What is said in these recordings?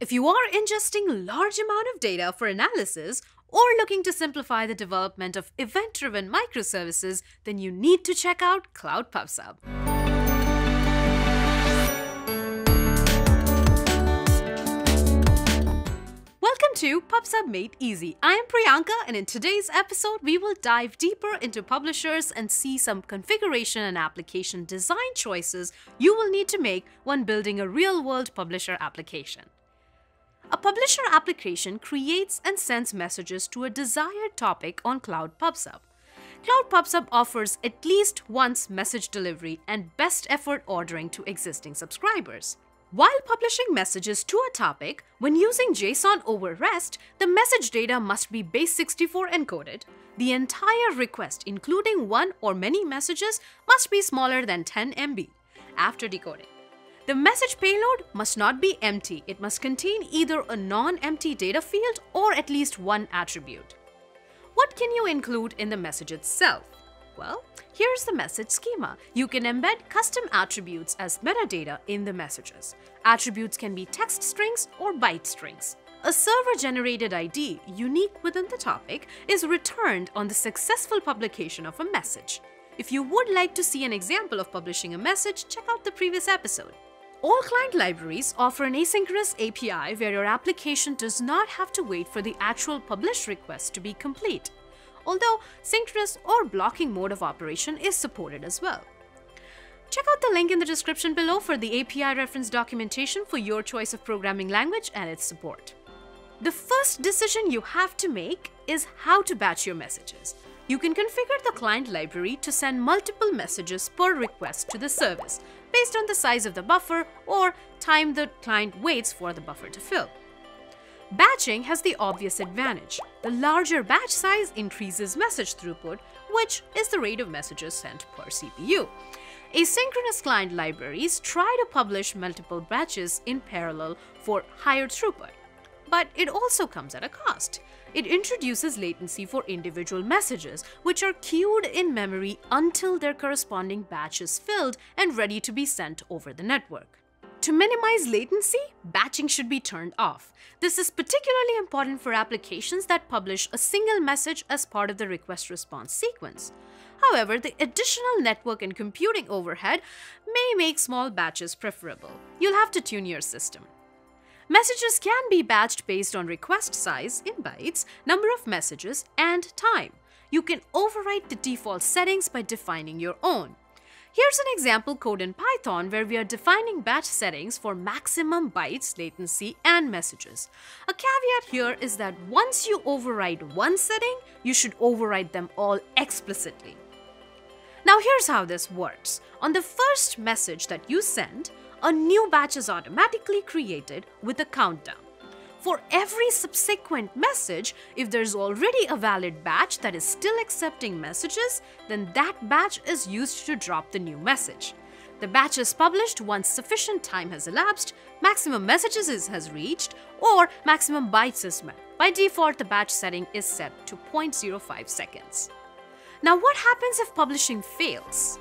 If you are ingesting a large amount of data for analysis or looking to simplify the development of event-driven microservices, then you need to check out Cloud Pub/Sub. Welcome to Pub/Sub Made Easy. I am Priyanka, and in today's episode, we will dive deeper into publishers and see some configuration and application design choices you will need to make when building a real-world publisher application. A publisher application creates and sends messages to a desired topic on Cloud Pub/Sub. Cloud Pub/Sub offers at least once message delivery and best effort ordering to existing subscribers. While publishing messages to a topic, when using JSON over REST, the message data must be base64 encoded. The entire request, including one or many messages, must be smaller than 10 MB after decoding. The message payload must not be empty. It must contain either a non-empty data field or at least one attribute. What can you include in the message itself? Well, here's the message schema. You can embed custom attributes as metadata in the messages. Attributes can be text strings or byte strings. A server-generated ID, unique within the topic, is returned on the successful publication of a message. If you would like to see an example of publishing a message, check out the previous episode. All client libraries offer an asynchronous API where your application does not have to wait for the actual publish request to be complete, although synchronous or blocking mode of operation is supported as well. Check out the link in the description below for the API reference documentation for your choice of programming language and its support. The first decision you have to make is how to batch your messages. You can configure the client library to send multiple messages per request to the service, based on the size of the buffer or time the client waits for the buffer to fill. Batching has the obvious advantage. The larger batch size increases message throughput, which is the rate of messages sent per CPU. Asynchronous client libraries try to publish multiple batches in parallel for higher throughput, but it also comes at a cost. It introduces latency for individual messages, which are queued in memory until their corresponding batch is filled and ready to be sent over the network. To minimize latency, batching should be turned off. This is particularly important for applications that publish a single message as part of the request-response sequence. However, the additional network and computing overhead may make small batches preferable. You'll have to tune your system. Messages can be batched based on request size in bytes, number of messages, and time. You can override the default settings by defining your own. Here's an example code in Python where we are defining batch settings for maximum bytes, latency, and messages. A caveat here is that once you override one setting, you should override them all explicitly. Now here's how this works. On the first message that you send, a new batch is automatically created with a countdown. For every subsequent message, if there's already a valid batch that is still accepting messages, then that batch is used to drop the new message. The batch is published once sufficient time has elapsed, maximum messages has reached, or maximum bytes is met. By default, the batch setting is set to 0.05 seconds. Now, what happens if publishing fails?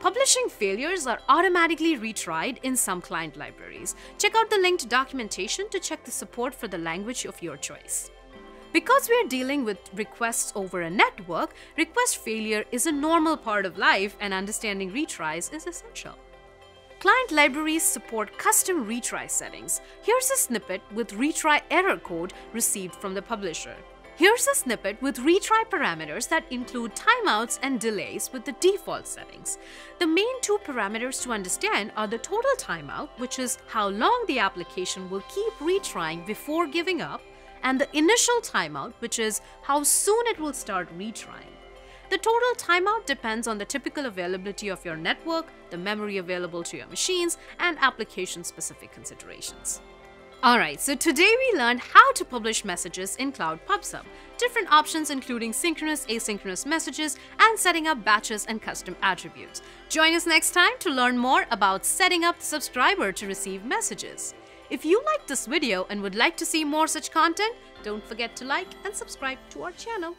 Publishing failures are automatically retried in some client libraries. Check out the linked documentation to check the support for the language of your choice. Because we are dealing with requests over a network, request failure is a normal part of life and understanding retries is essential. Client libraries support custom retry settings. Here's a snippet with retry error code received from the publisher. Here's a snippet with retry parameters that include timeouts and delays with the default settings. The main two parameters to understand are the total timeout, which is how long the application will keep retrying before giving up, and the initial timeout, which is how soon it will start retrying. The total timeout depends on the typical availability of your network, the memory available to your machines, and application-specific considerations. Alright, so today we learned how to publish messages in Cloud Pub/Sub, different options including synchronous, asynchronous messages, and setting up batches and custom attributes. Join us next time to learn more about setting up the subscriber to receive messages. If you liked this video and would like to see more such content, don't forget to like and subscribe to our channel.